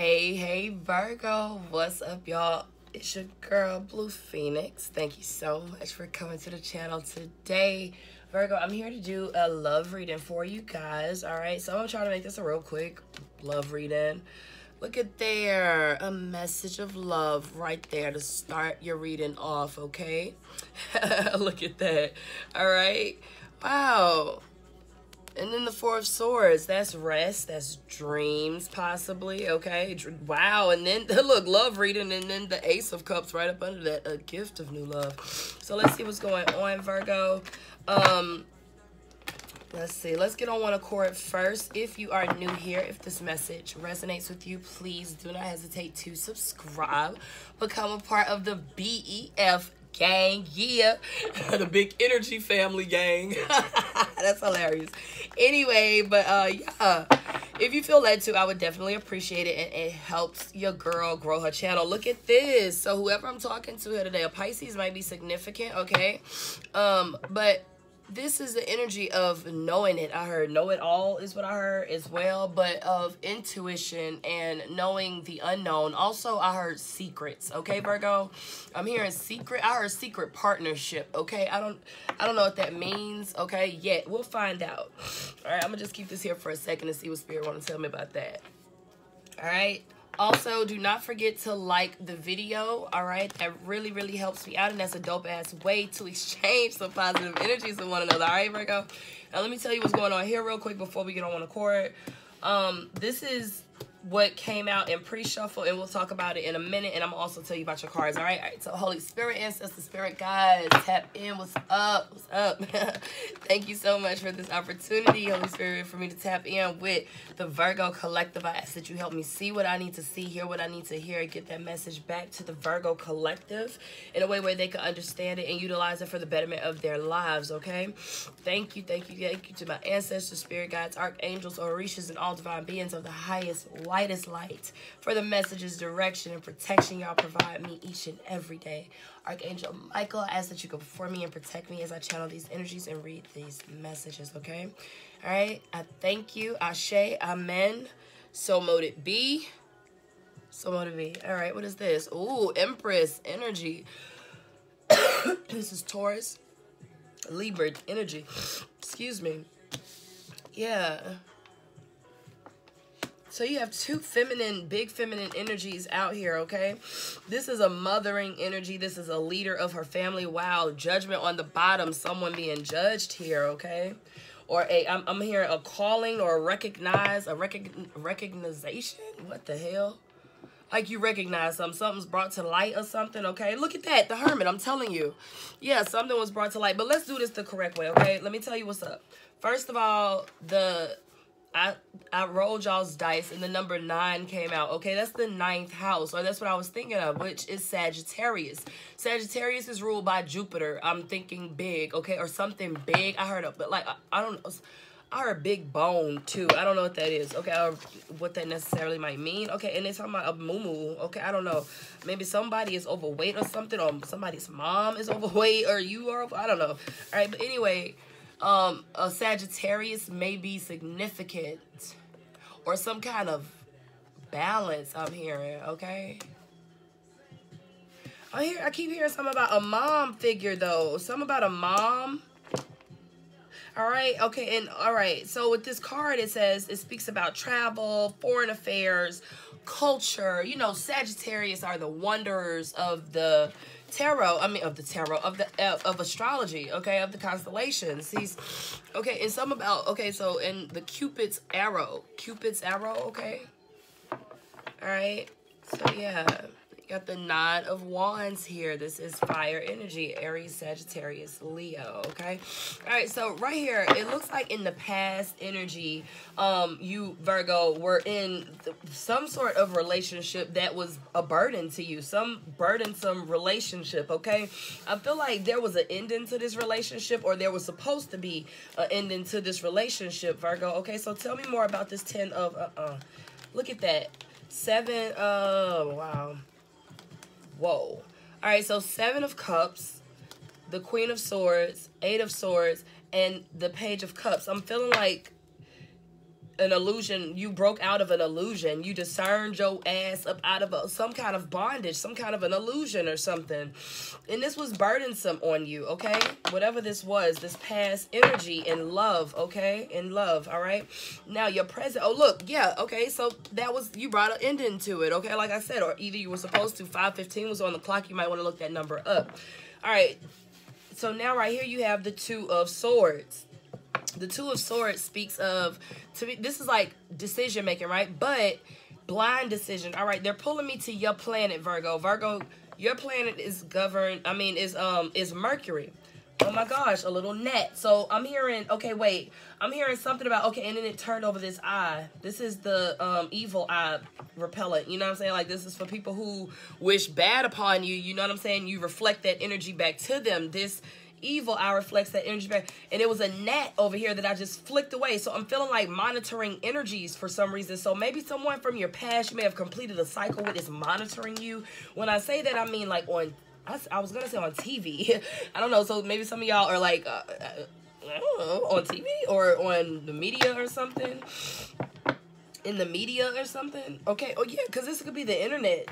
Hey Virgo, what's up y'all? It's your girl Blue Phoenix. Thank you so much for coming to the channel today. Virgo, I'm here to do a love reading for you guys. All right, so I'm gonna try to make this a real quick love reading. Look at there, a message of love right there to start your reading off, okay? Look at that. All right, wow. And then the Four of Swords, that's rest, that's dreams, possibly, okay? Wow, and then, look, love reading, and then the Ace of Cups right up under that, a gift of new love. So let's see what's going on, Virgo. Let's see, let's get on one accord first. If you are new here, if this message resonates with you, please do not hesitate to subscribe, become a part of the BEF gang, yeah, the big energy family gang. That's hilarious. Anyway, but yeah, if you feel led to, I would definitely appreciate it, and it helps your girl grow her channel. Look at this. So whoever I'm talking to here today, a Pisces might be significant, okay? But this is the energy of knowing it. I heard know-it-all is what I heard as well, but of intuition and knowing the unknown. Also, I heard secrets, okay, Virgo? I'm hearing secret. I heard secret partnership, okay? I don't know what that means, okay? Yet, we'll find out. All right, I'm going to just keep this here for a second and see what Spirit want to tell me about that. All right? Also, do not forget to like the video, all right? That really, really helps me out, and that's a dope-ass way to exchange some positive energies with one another, all right, Virgo? Now, let me tell you what's going on here real quick before we get on one accord. This is what came out in pre-shuffle, and we'll talk about it in a minute, and I'm going to also tell you about your cards, all right? All right, so Holy Spirit, Ancestor, Spirit Guides, tap in, what's up, what's up? Thank you so much for this opportunity, Holy Spirit, for me to tap in with the Virgo Collective. I ask that you help me see what I need to see, hear what I need to hear, and get that message back to the Virgo Collective in a way where they can understand it and utilize it for the betterment of their lives, okay? Thank you, thank you, thank you to my ancestors, spirit guides, archangels, orishas, and all divine beings of the highest, lightest light for the messages, direction, and protection y'all provide me each and every day. Archangel Michael, I ask that you go before me and protect me as I channel these energies and read these messages, okay? All right, I thank you. Ashe, amen. So mote it be. So mote it be. All right, what is this? Ooh, Empress energy. This is Taurus. Libra energy. Excuse me. Yeah. So you have two feminine, big feminine energies out here, okay? This is a mothering energy. This is a leader of her family. Wow, judgment on the bottom, someone being judged here, okay? Or I'm hearing a calling or a recognition? What the hell? Like you recognize something's brought to light or something, okay? Look at that, the Hermit, I'm telling you. Yeah, something was brought to light, but let's do this the correct way, okay? Let me tell you what's up. First of all, I rolled y'all's dice and the number 9 came out, okay? That's the 9th house, or that's what I was thinking of, which is Sagittarius. Sagittarius is ruled by Jupiter. I'm thinking big, okay? Or something big. I heard but like, I don't know. I heard big bone, too. I don't know what that is, okay? Or what that necessarily might mean, okay? And they're talking about a moo-moo, okay? I don't know. Maybe somebody is overweight or something, or somebody's mom is overweight, or you are, I don't know. All right, but anyway, a Sagittarius may be significant or some kind of balance I'm hearing, okay? I keep hearing something about a mom figure, though. Something about a mom. All right, okay, and all right. So with this card, it says, it speaks about travel, foreign affairs, culture. You know, Sagittarius are the wanderers of the tarot, of astrology, okay, of the constellations. He's, okay, and some about, okay, so in the Cupid's arrow, okay, all right, so yeah, you got the 9 of Wands here. This is fire energy, Aries, Sagittarius, Leo, okay, all right, so right here, it looks like in the past energy, you, Virgo, were in some sort of relationship that was a burden to you, some burdensome relationship, okay? I feel like there was an ending to this relationship, or there was supposed to be an ending to this relationship, Virgo, okay? So tell me more about this 10 of, look at that, 7, oh, wow, whoa. All right, so 7 of Cups, the Queen of Swords, 8 of Swords, and the Page of Cups. I'm feeling like an illusion. You broke out of an illusion. You discerned your ass up out of some kind of bondage, some kind of an illusion or something. And this was burdensome on you, okay? Whatever this was, this past energy in love, okay? In love, all right? Now, your present... Oh, look, yeah, okay, so that was... You brought an ending to it, okay? Like I said, or either you were supposed to. 5:15 was on the clock. You might want to look that number up. All right, so now right here you have the Two of Swords. The Two of Swords speaks of, to me, this is like decision making, right? But blind decision. All right, they're pulling me to your planet, Virgo. Virgo, your planet is governed, I mean, is Mercury. Oh my gosh, a little net. So I'm hearing, okay, wait, I'm hearing something about, okay, and then it turned over this eye. This is the evil eye repellent, you know what I'm saying? Like, this is for people who wish bad upon you, you know what I'm saying? You reflect that energy back to them. This evil eye reflects that energy back. And it was a gnat over here that I just flicked away. So I'm feeling like monitoring energies for some reason. So maybe someone from your past, you may have completed a cycle with, is monitoring you. When I say that, I mean like on... I was going to say on TV. I don't know. So maybe some of y'all are like, I don't know, on TV or on the media or something. In the media or something. Okay. Oh, yeah, because this could be the internet.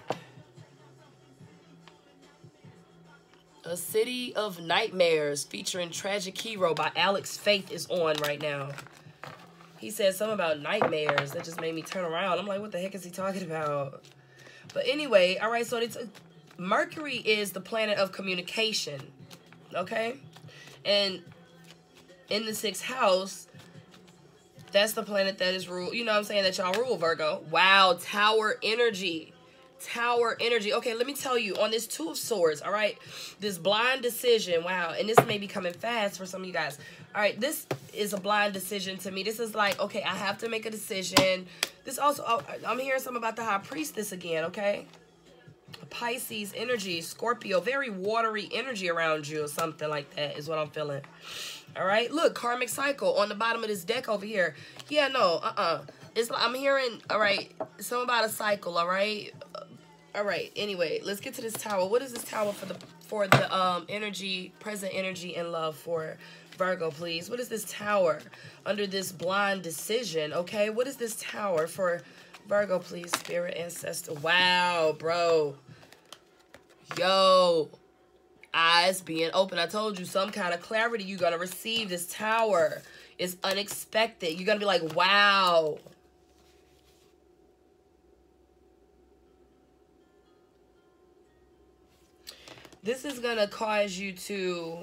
A City of Nightmares featuring Tragic Hero by Alex Faith is on right now. He said something about nightmares. That just made me turn around. I'm like, what the heck is he talking about? But anyway, all right, so it's... Mercury is the planet of communication, okay? And in the 6th house, that's the planet that is ruled, you know what I'm saying, that y'all rule, Virgo. Wow, tower energy. Tower energy. Okay, let me tell you, on this Two of Swords, all right, this blind decision, wow, and this may be coming fast for some of you guys. All right, this is a blind decision to me. This is like, okay, I have to make a decision. This also, oh, I'm hearing something about the High Priestess again, okay? Pisces energy, Scorpio, very watery energy around you or something like that is what I'm feeling. All right, look, karmic cycle on the bottom of this deck over here. Yeah, no, it's like I'm hearing, all right, something about a cycle, all right? All right, anyway, let's get to this tower. What is this tower for the energy, present energy and love for Virgo, please? What is this tower under this blind decision, okay? What is this tower for Virgo, please, spirit ancestor? Wow, bro. Yo, eyes being open. I told you, some kind of clarity you're going to receive. This tower is unexpected. You're going to be like, wow. This is going to cause you to...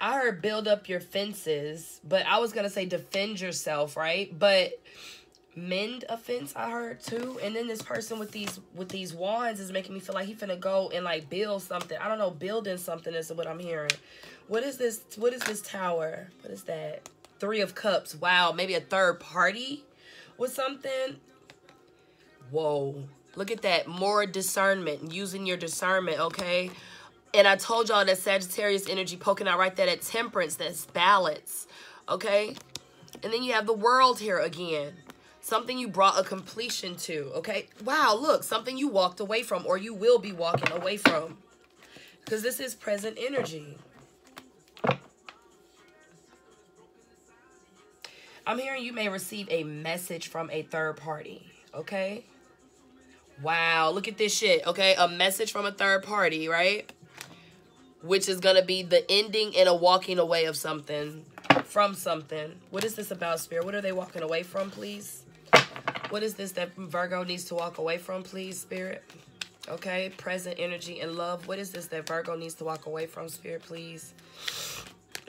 I heard build up your fences, but I was going to say defend yourself, right? But mend a fence, I heard too. And then this person with these wands is making me feel like he finna go and like build something. I don't know, building something is what I'm hearing. What is this? What is this tower? What is that? Three of Cups. Wow, maybe a third party with something. Whoa, look at that. More discernment, using your discernment, okay? And I told y'all that Sagittarius energy poking out right there, that temperance, that's balance, okay? And then you have the World here again. Something you brought a completion to, okay? Wow, look, something you walked away from or you will be walking away from, because this is present energy. I'm hearing you may receive a message from a third party, okay? Wow, look at this shit, okay? A message from a third party, right? Which is going to be the ending and a walking away of something, from something. What is this about, Spirit? What are they walking away from, please? What is this that Virgo needs to walk away from, please, Spirit? Okay, present energy and love. What is this that Virgo needs to walk away from, Spirit, please?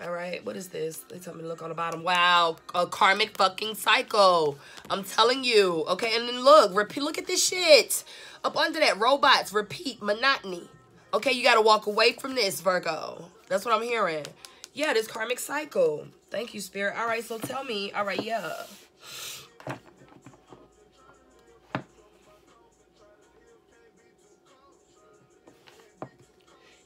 All right, what is this? They tell me to look on the bottom. Wow, a karmic fucking cycle. I'm telling you. Okay, and then look, repeat. Look at this shit. Up under that, robots, repeat, monotony. Okay, you got to walk away from this, Virgo. That's what I'm hearing. Yeah, this karmic cycle. Thank you, Spirit. All right, so tell me. All right, yeah.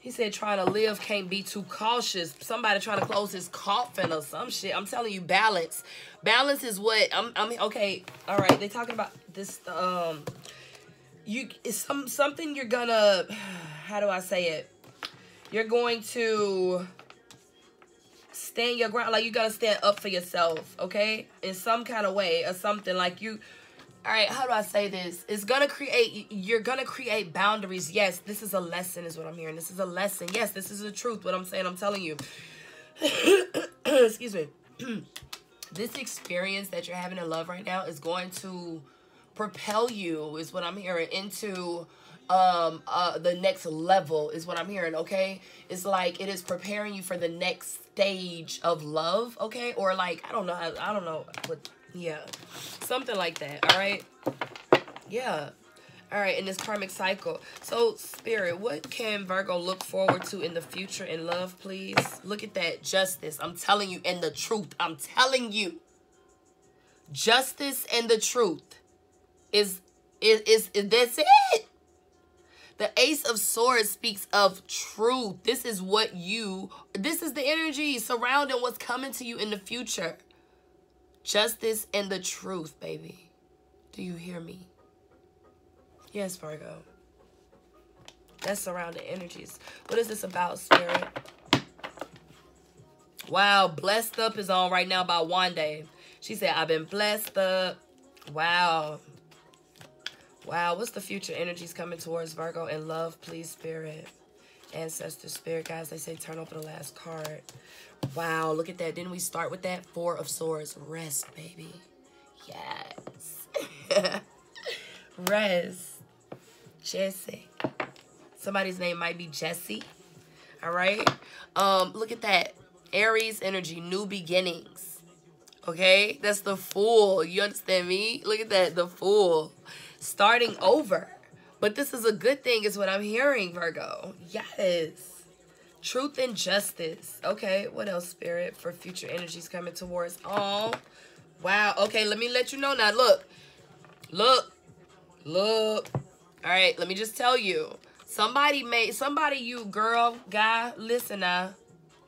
He said trying to live, can't be too cautious. Somebody trying to close his coffin or some shit. I'm telling you, balance. Balance is what I'm okay. All right, they talking about this something you're gonna, how do I say it? You're going to stand your ground. Like, you gotta stand up for yourself, okay? In some kind of way or something. Like, you... All right, how do I say this? It's going to create... You're going to create boundaries. Yes, this is a lesson is what I'm hearing. This is a lesson. Yes, this is the truth, what I'm saying. I'm telling you. Excuse me. This experience that you're having in love right now is going to propel you, is what I'm hearing, into... the next level is what I'm hearing, okay? It's like it is preparing you for the next stage of love, okay? Or like, I don't know, but yeah, something like that, all right? Yeah, all right, in this karmic cycle. So, Spirit, what can Virgo look forward to in the future in love, please? Look at that, justice, I'm telling you, and the truth, I'm telling you. Justice and the truth is that's it. The Ace of Swords speaks of truth. This is what you, this is the energy surrounding what's coming to you in the future. Justice and the truth, baby. Do you hear me? Yes, Virgo. That's surrounding energies. What is this about, Spirit? Wow, Blessed Up is on right now by Wanda. She said, I've been blessed up. Wow. Wow, what's the future energies coming towards Virgo in love, please, Spirit? Ancestor, Spirit, guys, they say turn over the last card. Wow, look at that. Didn't we start with that? Four of Swords. Rest, baby. Yes. Rest. Jesse. Somebody's name might be Jesse. All right? Look at that. Aries energy, new beginnings. Okay? That's the Fool. You understand me? Look at that, the Fool. Starting over, but this is a good thing is what I'm hearing, Virgo. Yes, truth and justice. Okay, what else, Spirit, for future energies coming towards all? Wow. Okay, let me let you know now. Look, all right, let me just tell you, somebody you girl, guy, listen now,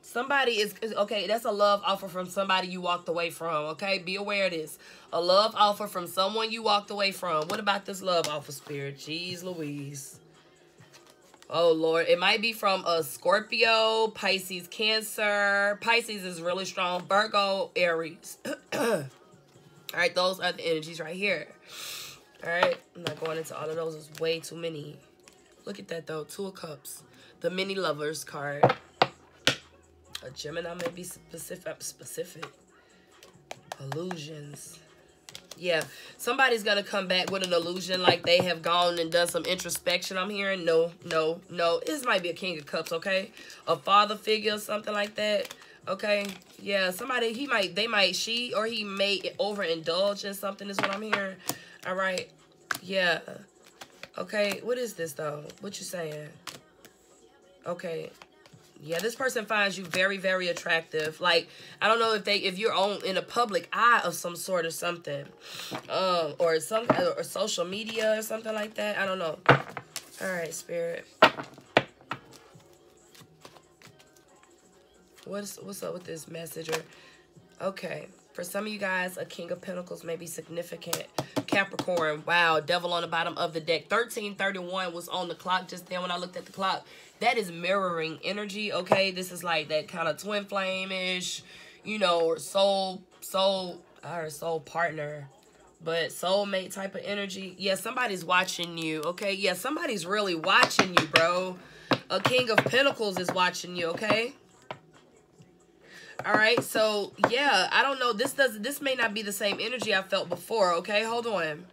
somebody is, okay, that's a love offer from somebody you walked away from, okay? Be aware of this. A love offer from someone you walked away from. What about this love offer, Spirit? Jeez Louise. Oh, Lord. It might be from a Scorpio, Pisces, Cancer. Pisces is really strong. Virgo, Aries. All right, those are the energies right here. All right, I'm not going into all of those. There's way too many. Look at that, though. Two of Cups. The Mini Lovers card. A Gemini may be specific. Illusions. Yeah. Somebody's going to come back with an illusion like they have gone and done some introspection. I'm hearing no. This might be a King of Cups, okay? A father figure or something like that, okay? Yeah, somebody, she or he may overindulge in something is what I'm hearing. All right. Yeah. Okay. What is this, though? What you saying? Okay. Yeah, this person finds you very, very attractive. Like, I don't know if you're in a public eye of some sort or something. Or social media or something like that. I don't know. All right, Spirit. What's up with this messenger? Okay. For some of you guys, a King of Pentacles may be significant. Capricorn, wow, devil on the bottom of the deck. 13:31 was on the clock just then when I looked at the clock. That is mirroring energy, okay? This is like that kind of twin flame-ish, you know, or soul partner, but soulmate type of energy. Yeah, somebody's watching you, okay? Yeah, somebody's really watching you, bro. A King of Pentacles is watching you, okay? All right, so, yeah, I don't know. This may not be the same energy I felt before, okay? Hold on.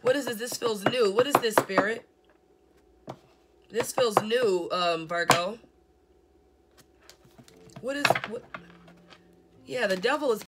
What is this? This feels new. What is this, Spirit? This feels new, Virgo. What is... What? Yeah, the devil is...